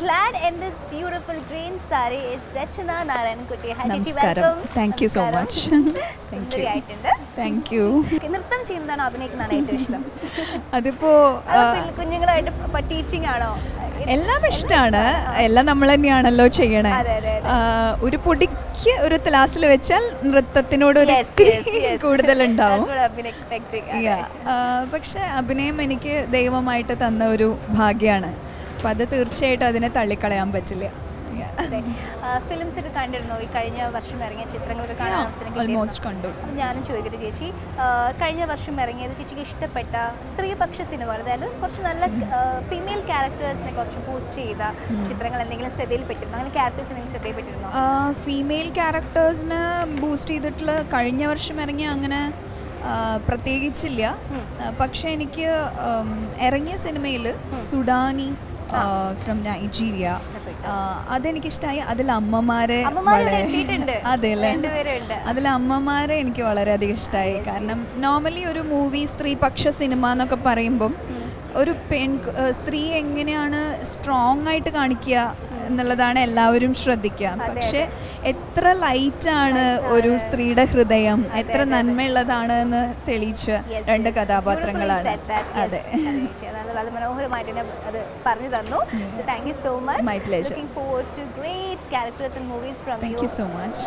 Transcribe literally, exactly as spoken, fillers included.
Clad in this beautiful green saree is Rachana Narayankutty. Namaskaram. Welcome. Thank you so much. Thank you. Thank you. Nirtham cheyundana abhinayik nanayittu ishtam. Adippo kunjungalayitte teaching aano. എല്ലാം ഇഷ്ടമാണ്, എല്ലാം നമ്മൾ തന്നെയാണല്ലോ ചെയ്യണേ. ഒരു പൊടിക്ക് ഒരു ക്ലാസ്സിൽ വെച്ചാൽ നൃത്തത്തിനോട് ഒരു കൂടുതലുണ്ടാവും. പക്ഷെ അഭിനയം എനിക്ക് ദൈവമായിട്ട് തന്ന ഒരു ഭാഗ്യമാണ്. അപ്പം അത് തീർച്ചയായിട്ടും അതിനെ തള്ളിക്കളയാൻ പറ്റില്ല. ഫിലിംസൊക്കെ കണ്ടിരുന്നോ? ഈ കഴിഞ്ഞ വർഷം ഇറങ്ങിയ ചിത്രങ്ങളൊക്കെ കാണാൻ അവസരം ഓൾമോസ്റ്റ് കണ്ടു. ഞാനും ചോദിക്കട്ടെ ചേച്ചി, കഴിഞ്ഞ വർഷം ഇറങ്ങിയത് ചേച്ചിക്ക് ഇഷ്ടപ്പെട്ട സ്ത്രീപക്ഷ സിനിമകൾ, അതായത് കുറച്ച് നല്ല ഫീമെയിൽ ക്യാരക്ടേഴ്സിനെ കുറച്ച് പോസ്റ്റ് ചെയ്ത ചിത്രങ്ങൾ എന്തെങ്കിലും ശ്രദ്ധയിൽപ്പെട്ടിരുന്നു? അങ്ങനെ ക്യാരക്ടേഴ്സ് എന്തെങ്കിലും ശ്രദ്ധയിൽപ്പെട്ടിരുന്നോ? ഫീമെയിൽ ക്യാരക്ടേഴ്സിന് ബൂസ്റ്റ് ചെയ്തിട്ടുള്ള കഴിഞ്ഞ വർഷം ഇറങ്ങിയ അങ്ങനെ പ്രത്യേകിച്ചില്ല. പക്ഷെ എനിക്ക് ഇറങ്ങിയ സിനിമയിൽ സുഡാനി ഫ്രം നൈജീരിയ അതെനിക്കിഷ്ടമായി. അതിൽ അമ്മമാരെ അതെ അതിൽ അമ്മമാരെ എനിക്ക് വളരെയധികം ഇഷ്ടമായി. കാരണം നോർമലി ഒരു മൂവി സ്ത്രീപക്ഷ സിനിമ എന്നൊക്കെ പറയുമ്പം ഒരു പെൺ സ്ത്രീ എങ്ങനെയാണ് സ്ട്രോങ് ആയിട്ട് കാണിക്കുക എന്നുള്ളതാണ് എല്ലാവരും ശ്രദ്ധിക്കുക. പക്ഷെ എത്ര ലൈറ്റാണ് ഒരു സ്ത്രീയുടെ ഹൃദയം, എത്ര നന്മയുള്ളതാണ് എന്ന് തെളിയിച്ച രണ്ട് കഥാപാത്രങ്ങളാണ്. അതെ, മനോഹരമായിട്ട് അത് പറഞ്ഞു തന്നു. Thank you so much. My pleasure. Looking forward to great characters and movies from you. Thank you so much.